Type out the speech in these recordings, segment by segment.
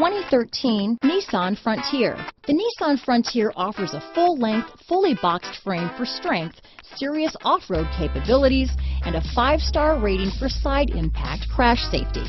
2013 Nissan Frontier. The Nissan Frontier offers a full-length, fully boxed frame for strength, serious off-road capabilities, and a 5-star rating for side impact crash safety.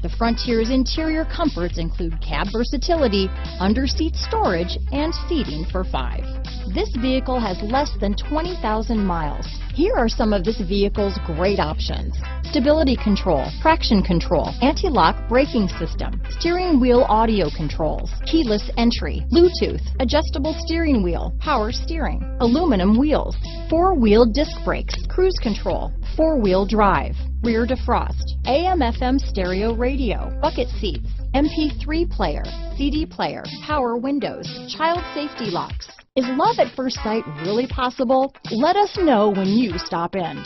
The Frontier's interior comforts include cab versatility, under-seat storage, and seating for 5. This vehicle has less than 20,000 miles. Here are some of this vehicle's great options: stability control, traction control, anti-lock braking system, steering wheel audio controls, keyless entry, Bluetooth, adjustable steering wheel, power steering, aluminum wheels, 4-wheel disc brakes, cruise control, 4-wheel drive, rear defrost, AM/FM stereo radio, bucket seats, MP3 player, CD player, power windows, child safety locks. Is love at first sight really possible? Let us know when you stop in.